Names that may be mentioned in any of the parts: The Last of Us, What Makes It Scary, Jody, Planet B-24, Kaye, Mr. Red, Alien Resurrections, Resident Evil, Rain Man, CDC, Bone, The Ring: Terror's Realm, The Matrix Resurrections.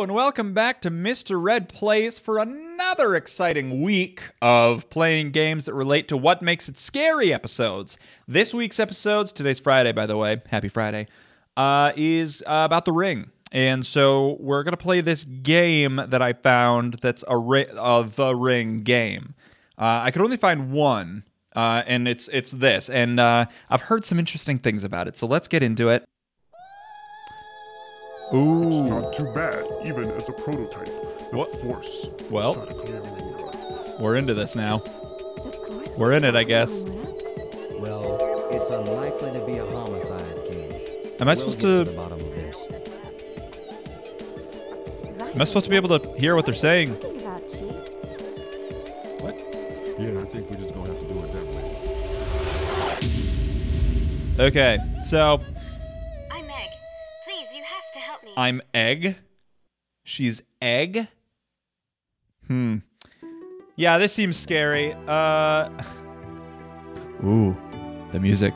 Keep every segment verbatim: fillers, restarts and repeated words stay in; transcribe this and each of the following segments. Hello and welcome back to Mister Red Plays for another exciting week of playing games that relate to What Makes It Scary episodes. This week's episodes, today's Friday by the way, happy Friday, uh, is uh, about The Ring. And so we're going to play this game that I found that's a ri uh, The Ring game. Uh, I could only find one, uh, and it's, it's this. And uh, I've heard some interesting things about it, so let's get into it. Ooh. It's not too bad, even as a prototype. The what? Force. Well, we're into this now. Of course we're in it, I guess. Well, it's unlikely to be a homicide case. Am I we'll supposed to... to the bottom of this. Am I supposed to be able to hear what they're saying? What? Yeah, and I think we're just going to have to do it that way. Okay, so... I'm Egg. She's Egg. Hmm. Yeah, this seems scary. Uh. Ooh, the music.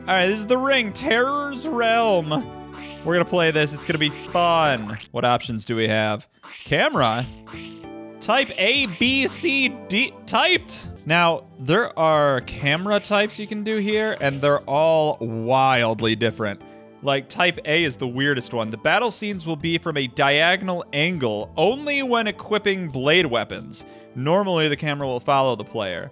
All right, this is The Ring: Terror's Realm. We're gonna play this. It's gonna be fun. What options do we have? Camera. Type A, B, C, D. Typed. Now, there are camera types you can do here, and they're all wildly different. Like, type A is the weirdest one. The battle scenes will be from a diagonal angle only when equipping blade weapons. Normally, the camera will follow the player.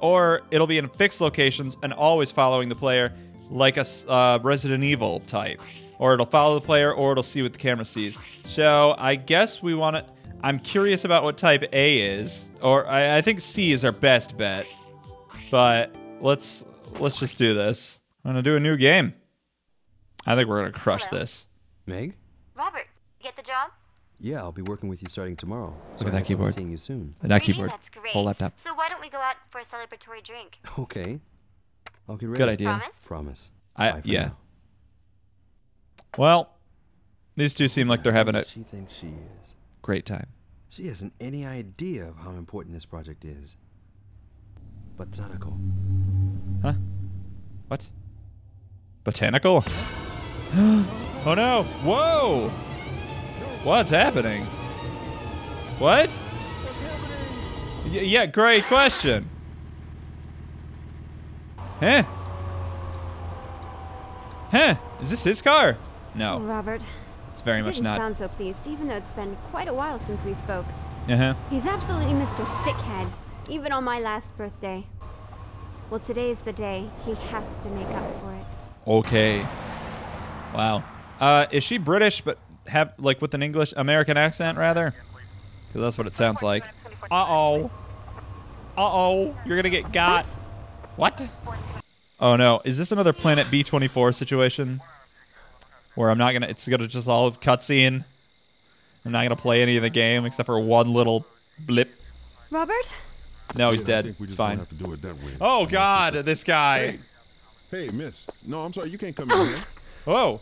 Or it'll be in fixed locations and always following the player, like a uh, Resident Evil type. Or it'll follow the player, or it'll see what the camera sees. So, I guess we want to... I'm curious about what type A is. Or, I, I think C is our best bet. But, let's, let's just do this. I'm going to do a new game. I think we're gonna crush Hello. this. Meg? Robert, you get the job? Yeah, I'll be working with you starting tomorrow. Look so at that keyboard. Seeing you soon. That really? keyboard. That's great. Whole laptop. So why don't we go out for a celebratory drink? Okay. I'll get ready. Good idea. Promise? Promise. I, yeah. Now. Well, these two seem like they're having it. She thinks she is. Great time. She hasn't any idea of how important this project is. But Zanako. Huh? What? Botanical? Oh no! Whoa! What's happening? What? Y yeah, great question. Huh? Huh? Is this his car? No. Robert. It's very much not. Sound so pleased, even though it's been quite a while since we spoke. Uh huh. He's absolutely Mister Thickhead, even on my last birthday. Well, today's the day. He has to make up for it. Okay. Wow. Uh, is she British, but have, like, with an English, American accent, rather? Because that's what it sounds like. Uh-oh. Uh-oh. You're gonna get got. What? Oh, no. Is this another Planet B twenty-four situation? Where I'm not gonna, it's gonna just all have cutscene. I'm not gonna play any of the game, except for one little blip. Robert? No, he's dead. It's fine. Oh, God, this guy. Hey, hey, miss. No, I'm sorry, you can't come in here. Whoa.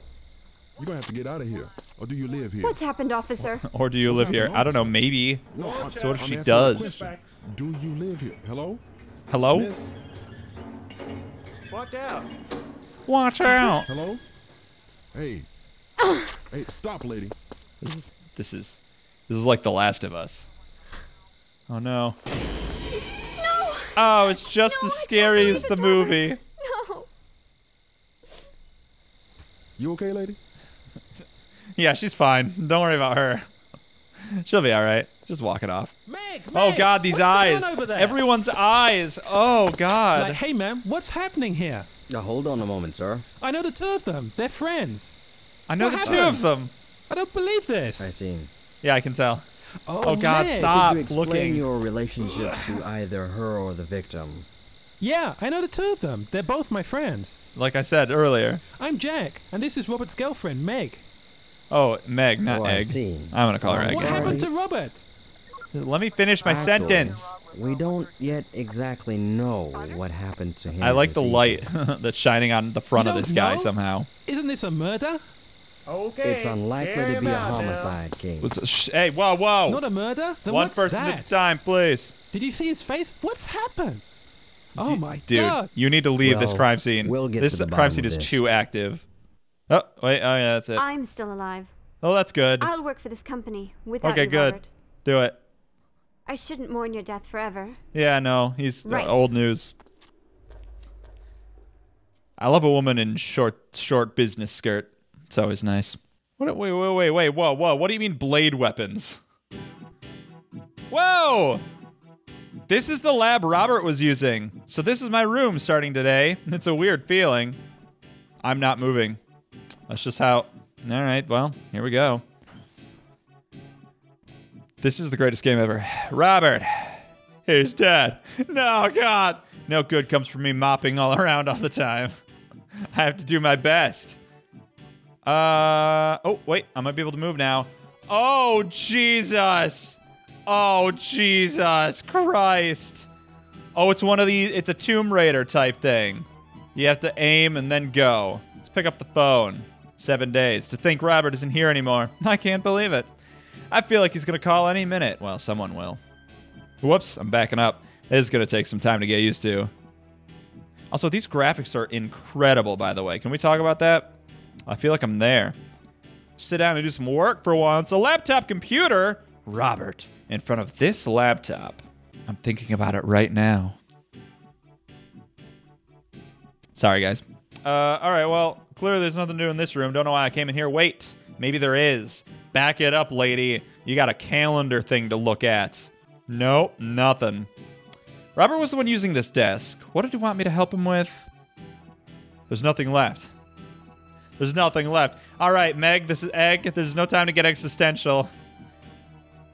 You're going to have to get out of here. Or do you live here? What's happened, officer? Or, or do you What's live happened, here? Officer? I don't know, maybe. No, I'm, so what if I'm she does? Do you live here? Hello? Hello? Miss? Watch out. Watch out. Hello? Hey. Hey, stop, lady. This is, this is, this is like The Last of Us. Oh, no. No! Oh, it's just no, as scary as the movie. Robert. You okay, lady? Yeah, she's fine. Don't worry about her. She'll be all right. Just walk it off. Meg, oh, Meg, God, these eyes. Everyone's eyes. Oh, God. Like, hey, ma'am, what's happening here? Now, hold on a moment, sir. I know the two of them. They're friends. I know what the happened? two of them. I don't believe this. I see. Yeah, I can tell. Oh, oh God, Meg. stop Could you explain looking. your relationship to either her or the victim? Yeah, I know the two of them. They're both my friends. Like I said earlier. I'm Jack, and this is Robert's girlfriend, Meg. Oh, Meg, not oh, Egg. I'm gonna call her Egg. What happened to Robert? Let me finish my Actually, sentence. We don't yet exactly know what happened to him. I like the light that's shining on the front of this guy know? somehow. Isn't this a murder? Okay. It's unlikely to be a homicide case. What's, hey, whoa, whoa! Not a murder? Then One what's person that? at a time, please. Did you see his face? What's happened? Oh my Dude, God! Dude, you need to leave well, this crime scene. We'll get this to the crime scene is this. too active. Oh, wait. Oh, yeah, that's it. I'm still alive. Oh, that's good. I'll work for this company without okay, you, good. Robert. Do it. I shouldn't mourn your death forever. Yeah, I know. He's right. uh, old news. I love a woman in short, short business skirt. It's always nice. What, wait, wait, wait, wait. Whoa, whoa. What do you mean blade weapons? Whoa! This is the lab Robert was using. So this is my room starting today. It's a weird feeling. I'm not moving. That's just how... All right, well, here we go. This is the greatest game ever. Robert, he's dead. No, God. No good comes from me mopping all around all the time. I have to do my best. Uh, oh, wait, I might be able to move now. Oh, Jesus. Oh, Jesus Christ. Oh, it's one of these, it's a Tomb Raider type thing. You have to aim and then go. Let's pick up the phone. Seven days. To think Robert isn't here anymore. I can't believe it. I feel like he's going to call any minute. Well, someone will. Whoops, I'm backing up. This is going to take some time to get used to. Also, these graphics are incredible, by the way. Can we talk about that? I feel like I'm there. Sit down and do some work for once. A laptop computer? Robert, in front of this laptop. I'm thinking about it right now. Sorry, guys. Uh, all right, well... Clearly, there's nothing to do in this room. Don't know why I came in here. Wait, maybe there is. Back it up, lady. You got a calendar thing to look at. Nope, nothing. Robert was the one using this desk. What did he want me to help him with? There's nothing left. There's nothing left. All right, Meg, this is Egg. There's no time to get existential.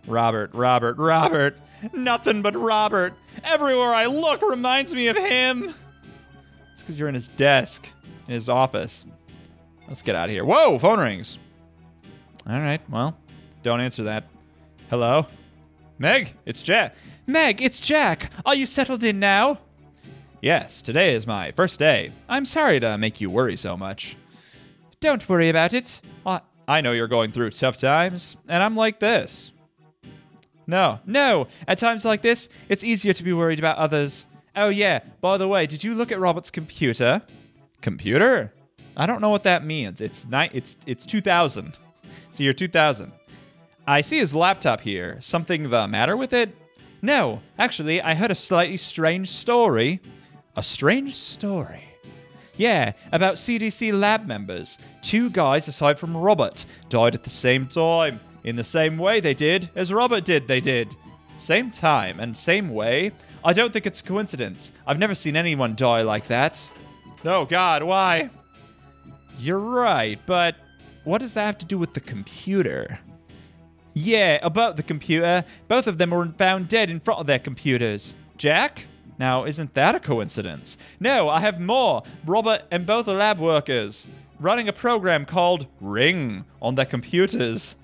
Robert, Robert, Robert. Nothing but Robert. Everywhere I look reminds me of him. It's because you're in his desk, in his office. Let's get out of here. Whoa, phone rings. All right, well, don't answer that. Hello? Meg, it's Jack. Meg, it's Jack. Are you settled in now? Yes, today is my first day. I'm sorry to make you worry so much. Don't worry about it. I know you're going through tough times, and I'm like this. No, no. At times like this, it's easier to be worried about others. Oh, yeah. By the way, did you look at Robert's computer? Computer? I don't know what that means. It's ni it's it's two thousand. It's the year two thousand. I see his laptop here. Something the matter with it? No. Actually, I heard a slightly strange story. A strange story? Yeah, about C D C lab members. Two guys aside from Robert died at the same time. In the same way they did as Robert did they did. Same time and same way. I don't think it's a coincidence. I've never seen anyone die like that. Oh, God, why? You're right, but what does that have to do with the computer? Yeah, about the computer. Both of them were found dead in front of their computers. Jack? Now, isn't that a coincidence? No, I have more. Robert and both are lab workers running a program called Ring on their computers.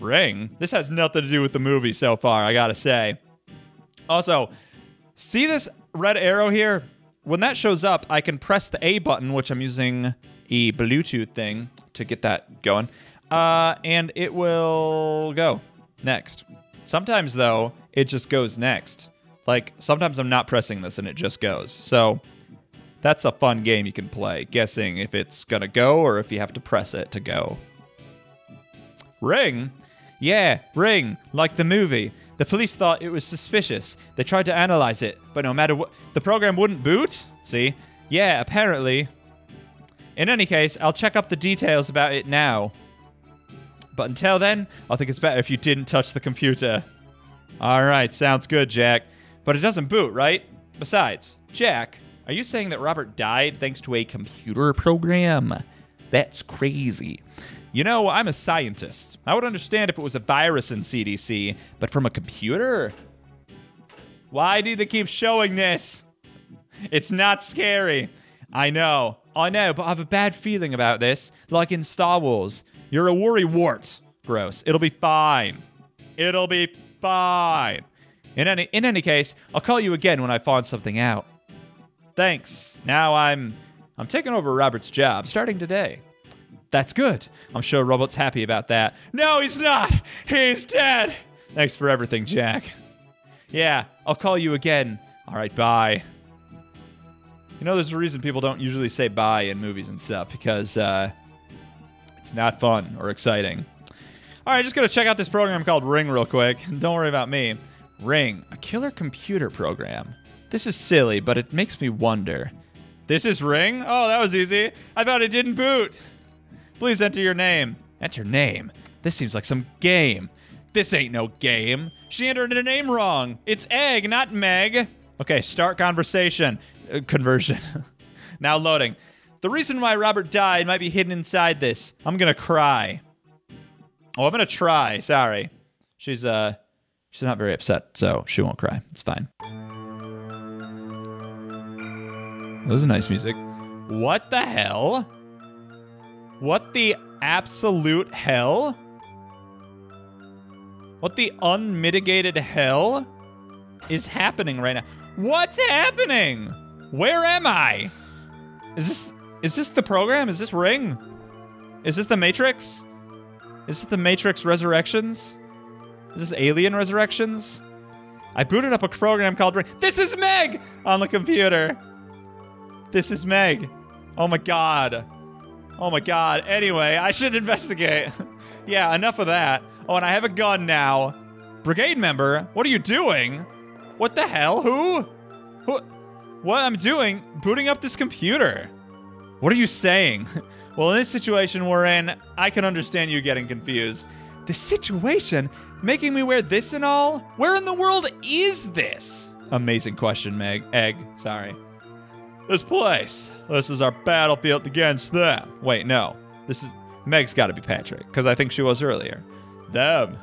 Ring? This has nothing to do with the movie so far, I gotta say. Also, see this red arrow here? When that shows up, I can press the A button, which I'm using a Bluetooth thing to get that going, uh, and it will go next. Sometimes, though, it just goes next. Like, sometimes I'm not pressing this and it just goes. So that's a fun game you can play, guessing if it's going to go or if you have to press it to go. Ring? Yeah, Ring, like the movie. The police thought it was suspicious. They tried to analyze it, but no matter what, the program wouldn't boot? See? Yeah, apparently. In any case, I'll check up the details about it now. But until then, I think it's better if you didn't touch the computer. All right, sounds good, Jack. But it doesn't boot, right? Besides, Jack, are you saying that Robert died thanks to a computer program? That's crazy. You know, I'm a scientist. I would understand if it was a virus in C D C, but from a computer? Why do they keep showing this? It's not scary. I know, I know, but I have a bad feeling about this. Like in Star Wars, you're a worrywart. Gross. It'll be fine. It'll be fine. In any, in any case, I'll call you again when I find something out. Thanks. Now I'm, I'm taking over Robert's job starting today. That's good. I'm sure Robert's happy about that. No, he's not. He's dead. Thanks for everything, Jack. Yeah, I'll call you again. All right, bye. You know, there's a reason people don't usually say bye in movies and stuff, because uh, It's not fun or exciting. All right, just going to check out this program called Ring real quick. Don't worry about me. Ring, a killer computer program. This is silly, but it makes me wonder. This is Ring? Oh, that was easy. I thought it didn't boot. Please enter your name. Enter name? This seems like some game. This ain't no game. She entered her name wrong. It's Egg, not Meg. Okay, start conversation. Uh, conversion. Now loading. The reason why Robert died might be hidden inside this. I'm gonna cry. Oh, I'm gonna try. Sorry. She's, uh, she's not very upset, so she won't cry. It's fine. That was nice music. What the hell? What the absolute hell? What the unmitigated hell is happening right now? What's happening? Where am I? Is this is this the program? Is this Ring? Is this the Matrix? Is this the Matrix Resurrections? Is this Alien Resurrections? I booted up a program called Ring. This is Meg on the computer. This is Meg. Oh my god. Oh my god. Anyway, I should investigate. Yeah, enough of that. Oh, and I have a gun now. Brigade member, what are you doing? What the hell? Who? Who? What I'm doing? Booting up this computer. What are you saying? Well, in this situation we're in, I can understand you getting confused. The situation? Making me wear this and all? Where in the world is this? Amazing question, Meg. Egg, sorry. This place. This is our battlefield against them. Wait, no. This is... Meg's gotta be Patrick, because I think she was earlier. Them.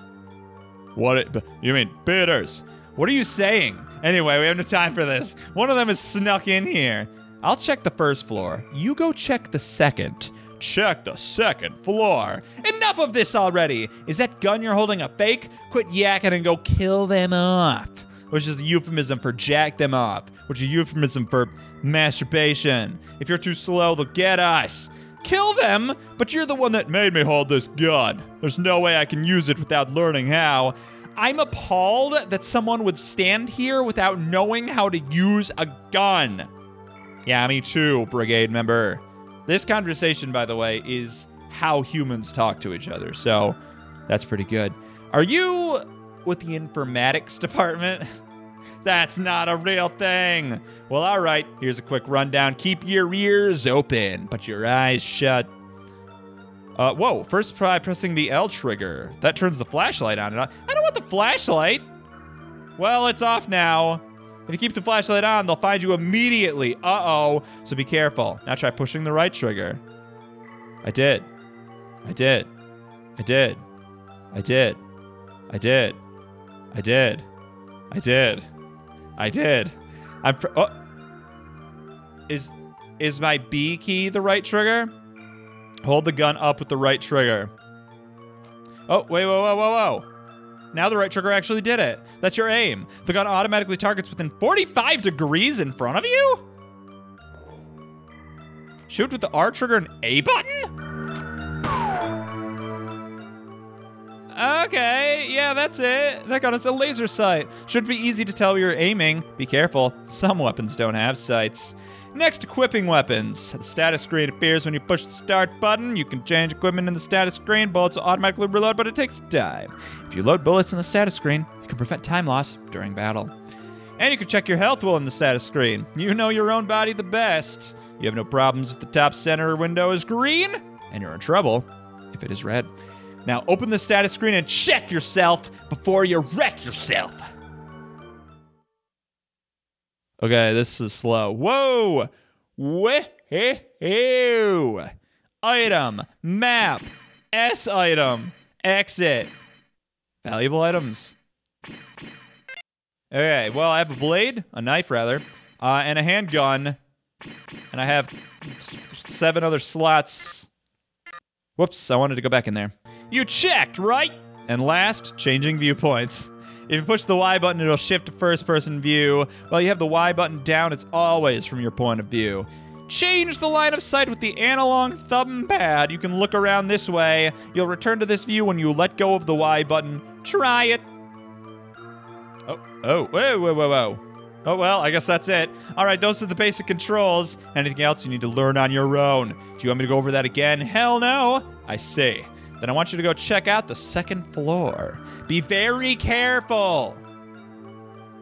What? It, you mean bitters. What are you saying? Anyway, we have no time for this. One of them is snuck in here. I'll check the first floor. You go check the second. Check the second floor. Enough of this already. Is that gun you're holding a fake? Quit yakking and go kill them off. Which is a euphemism for jack them off. Which is a euphemism for masturbation. If you're too slow, they'll get us. Kill them, but you're the one that made me hold this gun. There's no way I can use it without learning how. I'm appalled that someone would stand here without knowing how to use a gun. Yeah, me too, brigade member. This conversation, by the way, is how humans talk to each other, so that's pretty good. Are you with the informatics department? That's not a real thing. Well, all right, here's a quick rundown. Keep your ears open, but your eyes shut. Uh, whoa, first try pressing the L trigger. That turns the flashlight on and off. I don't want the flashlight. Well, it's off now. If you keep the flashlight on, they'll find you immediately. Uh-oh, so be careful. Now try pushing the right trigger. I did. I did. I did. I did. I did. I did. I did. I did. I'm pr oh. Is is my B key the right trigger? Hold the gun up with the right trigger. Oh, wait, whoa, whoa, whoa, whoa. Now the right trigger actually did it. That's your aim. The gun automatically targets within forty-five degrees in front of you? Shoot with the R trigger and A button? Okay, yeah, that's it. That gun is a laser sight. Should be easy to tell where you're aiming. Be careful, some weapons don't have sights. Next, equipping weapons. The status screen appears when you push the start button. You can change equipment in the status screen. Bullets will automatically reload, but it takes time. If you load bullets in the status screen, you can prevent time loss during battle. And you can check your health while in the status screen. You know your own body the best. You have no problems if the top center window is green, and you're in trouble if it is red. Now open the status screen and check yourself before you wreck yourself. Okay, this is slow. Whoa! Whoa! Item, map, S item, exit. Valuable items. Okay, well, I have a blade, a knife rather, uh, and a handgun, and I have seven other slots. Whoops, I wanted to go back in there. You checked, right? And last, changing viewpoints. If you push the Y button, it'll shift to first-person view. While you have the Y button down, it's always from your point of view. Change the line of sight with the analog thumb pad. You can look around this way. You'll return to this view when you let go of the Y button. Try it. Oh, oh, whoa, whoa, whoa, whoa. Oh, well, I guess that's it. All right, those are the basic controls. Anything else you need to learn on your own? Do you want me to go over that again? Hell no. I see. Then I want you to go check out the second floor. Be very careful.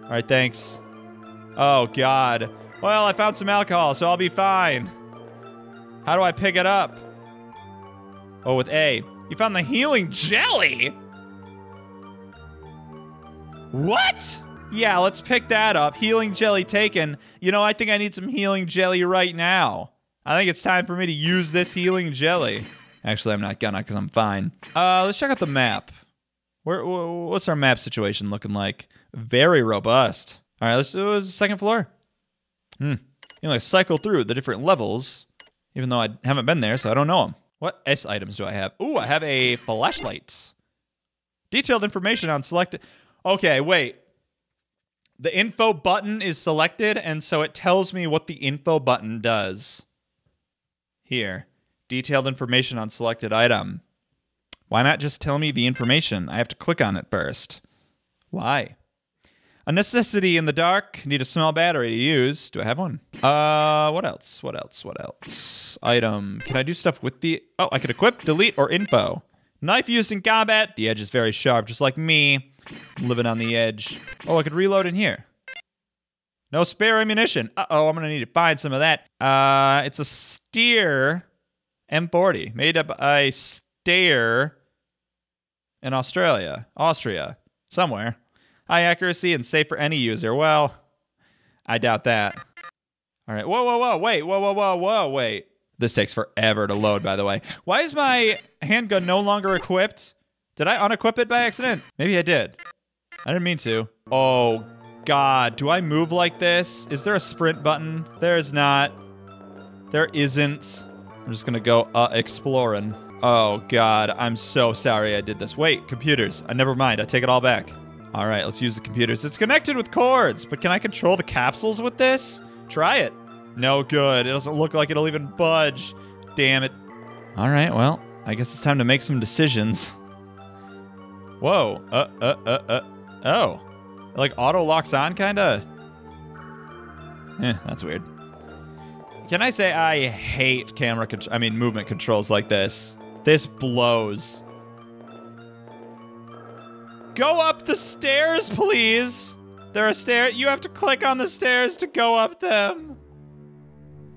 All right, thanks. Oh, God. Well, I found some alcohol, so I'll be fine. How do I pick it up? Oh, with A. You found the healing jelly? What? Yeah, let's pick that up. Healing jelly taken. You know, I think I need some healing jelly right now. I think it's time for me to use this healing jelly. Actually, I'm not gonna because I'm fine. Uh, let's check out the map. Where? What's our map situation looking like? Very robust. All right, let's do the second floor. Hmm. You know, I cycle through the different levels, even though I haven't been there, so I don't know them. What S items do I have? Ooh, I have a flashlight. Detailed information on selected. Okay, wait. The info button is selected, and so it tells me what the info button does. Here. Detailed information on selected item. Why not just tell me the information? I have to click on it first. Why? A necessity in the dark. Need a small battery to use. Do I have one? Uh, what else? What else? What else? Item. Can I do stuff with the... Oh, I could equip, delete, or info. Knife used in combat. The edge is very sharp, just like me. Living on the edge. Oh, I could reload in here. No spare ammunition. Uh-oh, I'm gonna need to find some of that. Uh, it's a Steer M forty, made up by Steer in Australia. Austria. Somewhere. High accuracy and safe for any user. Well, I doubt that. All right. Whoa, whoa, whoa, wait. Whoa, whoa, whoa, whoa, wait. This takes forever to load, by the way. Why is my handgun no longer equipped? Did I unequip it by accident? Maybe I did. I didn't mean to. Oh, God. Do I move like this? Is there a sprint button? There is not. There isn't. I'm just gonna go uh, exploring. Oh, God. I'm so sorry I did this. Wait, computers. Uh, never mind. I take it all back. All right, let's use the computers. It's connected with cords, but can I control the capsules with this? Try it. No good. It doesn't look like it'll even budge. Damn it. All right, well, I guess it's time to make some decisions. Whoa. Uh, uh, uh, uh. Oh. It, like, auto-locks on, kinda? Eh, that's weird. Can I say I hate camera control? I mean, movement controls like this. This blows. Go up the stairs, please. There are stairs. You have to click on the stairs to go up them.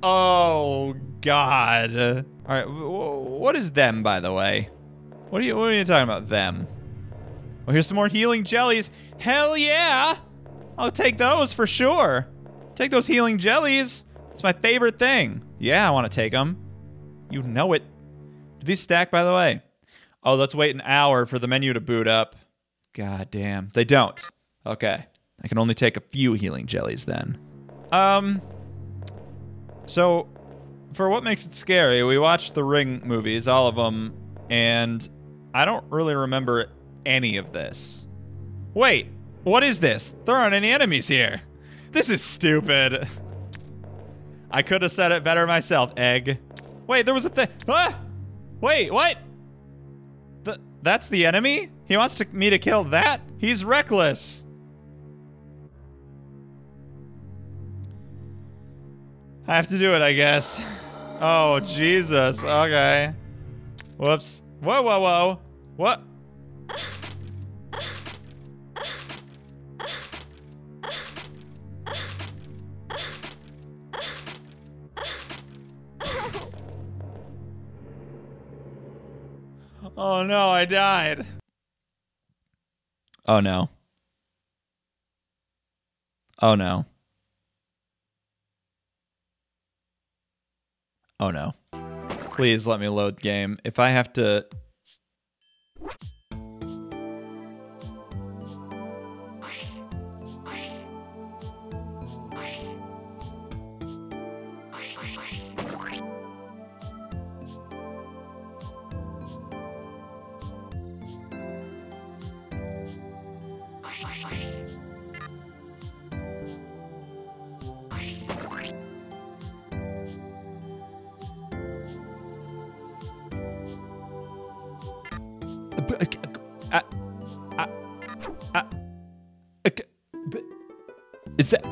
Oh, God. All right, what is them, by the way? What are you, what are you talking about, them? Well, here's some more healing jellies. Hell yeah! I'll take those for sure. Take those healing jellies. It's my favorite thing. Yeah, I want to take them. You know it. Do these stack, by the way? Oh, let's wait an hour for the menu to boot up. God damn. They don't. Okay. I can only take a few healing jellies then. Um. So, for What Makes It Scary, we watched the Ring movies, all of them, and I don't really remember it. Any of this. Wait, what is this? There aren't any enemies here. This is stupid. I could have said it better myself, egg. Wait, there was a thing. Ah! Wait, what? Th that's the enemy? He wants to me to kill that? He's reckless. I have to do it, I guess. Oh, Jesus. Okay. Whoops. Whoa, whoa, whoa. What? Oh no, I died. Oh no. Oh no. Oh no. Please let me load game. If I have to... I, I, I, is that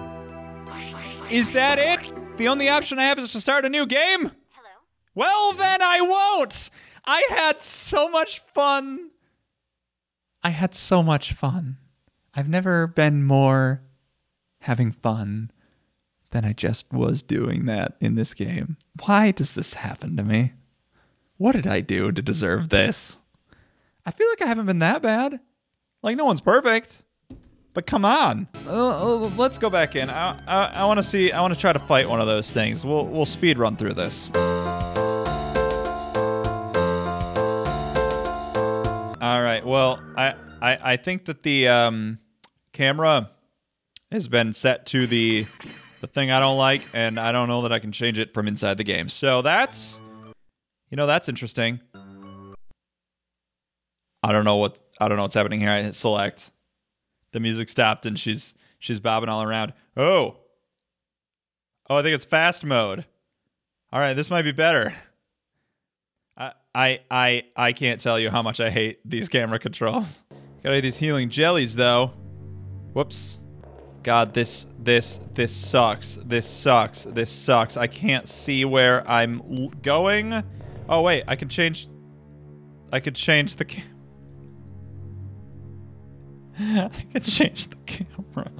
Is that it? The only option I have is to start a new game? Hello? Well, then I won't! I had so much fun. I had so much fun. I've never been more having fun than I just was doing that in this game. Why does this happen to me? What did I do to deserve this? I feel like I haven't been that bad. Like, no one's perfect, but come on. Uh, let's go back in. I, I, I wanna see, I wanna try to fight one of those things. We'll, we'll speed run through this. All right, well, I, I, I think that the um, camera has been set to the the thing I don't like, and I don't know that I can change it from inside the game. So that's, you know, that's interesting. I don't know what, I don't know what's happening here. I hit select. The music stopped and she's, she's bobbing all around. Oh. Oh, I think it's fast mode. All right, this might be better. I, I, I, I can't tell you how much I hate these camera controls. Gotta eat these healing jellies though. Whoops. God, this, this, this sucks. This sucks. This sucks. I can't see where I'm l going. Oh wait, I can change. I could change the cam. I could change the camera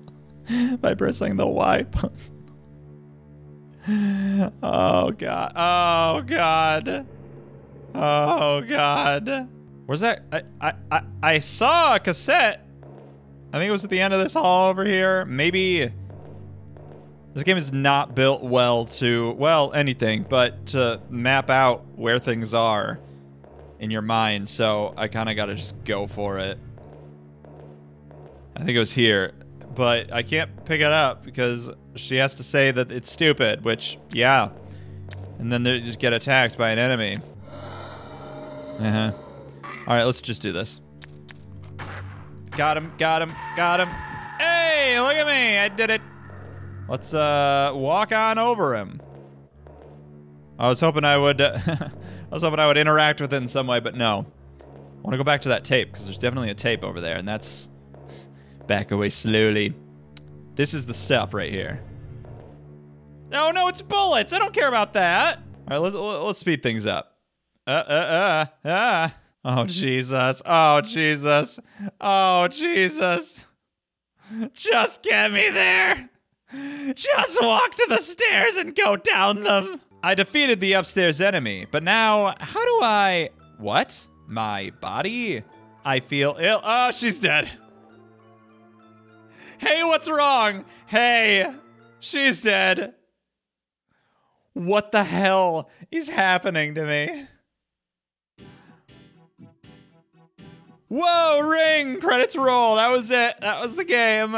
by pressing the Y button. Oh god. Oh god. Oh god. Where's that? I, I I I saw a cassette. I think it was at the end of this hall over here. Maybe this game is not built well to, well, anything, but to map out where things are in your mind. So I kind of got to just go for it. I think it was here, but I can't pick it up because she has to say that it's stupid, which, yeah. And then they just get attacked by an enemy. Uh-huh. All right, let's just do this. Got him, got him, got him. Hey, look at me, I did it. Let's uh, walk on over him. I was hoping I would, uh, I was hoping I would interact with it in some way, but no. I wanna go back to that tape, because there's definitely a tape over there, and that's, back away slowly. This is the stuff right here. No, no, it's bullets, I don't care about that. All right, let's, let's speed things up. Uh, uh, uh, uh. Oh, Jesus. Oh, Jesus. Oh, Jesus. Just get me there. Just walk to the stairs and go down them. I defeated the upstairs enemy, but now how do I... What? My body? I feel ill. Oh, she's dead. Hey, what's wrong? Hey, she's dead. What the hell is happening to me? Whoa, ring! Credits roll. That was it. That was the game.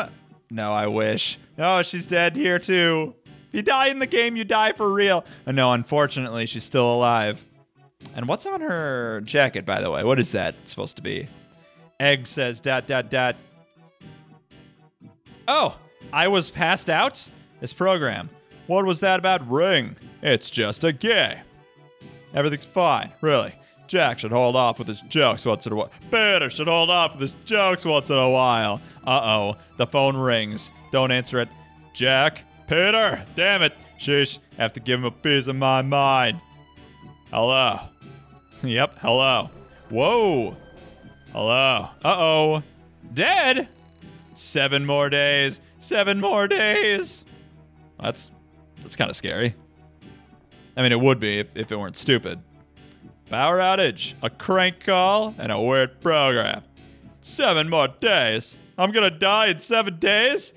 No, I wish. No, she's dead here too. If you die in the game, you die for real. Oh, no, unfortunately, she's still alive. And what's on her jacket, by the way? What is that supposed to be? Egg says dot dot dot. Oh, I was passed out? This program. What was that about ring? It's just a gay. Everything's fine, really. Jack should hold off with his jokes once in a while. Peter should hold off with his jokes once in a while. Uh-oh, the phone rings. Don't answer it. Jack? Peter! Damn it! Sheesh, have to give him a piece of my mind. Hello. Yep, hello. Whoa. Hello. Uh-oh. Dead? Seven more days. Seven more days. That's, that's kind of scary. I mean, it would be if, if it weren't stupid. Power outage, a crank call, and a weird program. Seven more days. I'm gonna die in seven days?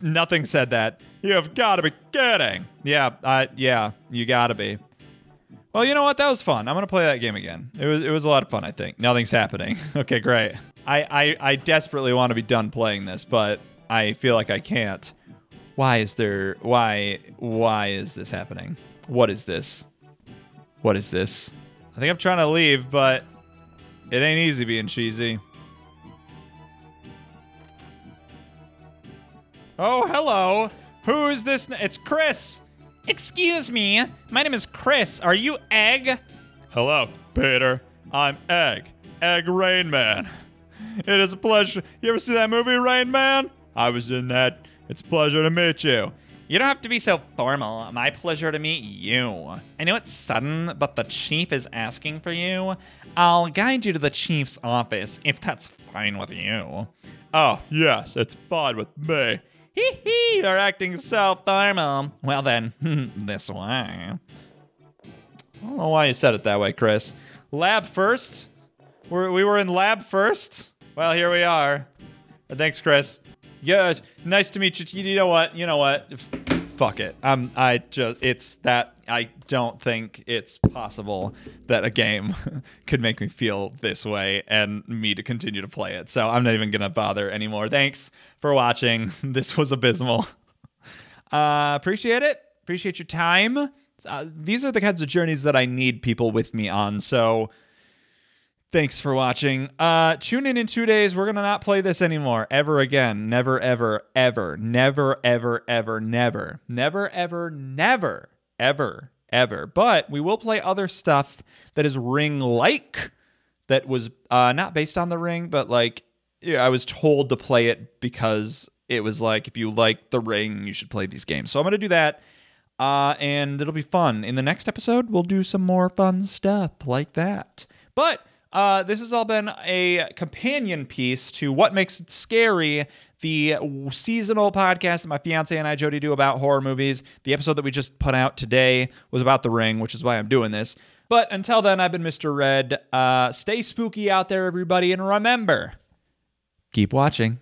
Nothing said that. You've gotta be kidding. Yeah, I, yeah, you gotta be. Well, you know what? That was fun. I'm gonna play that game again. It was, it was a lot of fun, I think. Nothing's happening. Okay, great. I, I, I desperately want to be done playing this, but I feel like I can't. Why is there, why, why is this happening? What is this? What is this? I think I'm trying to leave, but it ain't easy being cheesy. Oh, hello. Who is this? It's Chris. Excuse me. My name is Chris. Are you Egg? Hello, Peter. I'm Egg. Egg Rain Man. It is a pleasure. You ever see that movie, Rain Man? I was in that. It's a pleasure to meet you. You don't have to be so formal. My pleasure to meet you. I know it's sudden, but the chief is asking for you. I'll guide you to the chief's office, if that's fine with you. Oh, yes, it's fine with me. Hee hee, you're acting so formal. Well then, this way. I don't know why you said it that way, Chris. Lab first? We're, we were in lab first? Well, here we are. Thanks, Chris. Yeah, nice to meet you. You know what? You know what? F fuck it. Um, I just, it's that, I don't think it's possible that a game could make me feel this way and me to continue to play it. So I'm not even going to bother anymore. Thanks for watching. This was abysmal. Uh, appreciate it. Appreciate your time. Uh, these are the kinds of journeys that I need people with me on. So thanks for watching. Uh, tune in in two days. We're going to not play this anymore. Ever again. Never, ever, ever. Never, ever, ever, never. Never, ever, never, ever, ever. But we will play other stuff that is Ring-like, that was uh, not based on The Ring, but like, yeah, I was told to play it because it was like, if you like The Ring, you should play these games. So I'm going to do that. Uh, and it'll be fun. In the next episode, we'll do some more fun stuff like that. But Uh, this has all been a companion piece to What Makes It Scary, the seasonal podcast that my fiance and I, Jody, do about horror movies. The episode that we just put out today was about The Ring, which is why I'm doing this. But until then, I've been Mister Red. Uh, stay spooky out there, everybody, and remember, keep watching.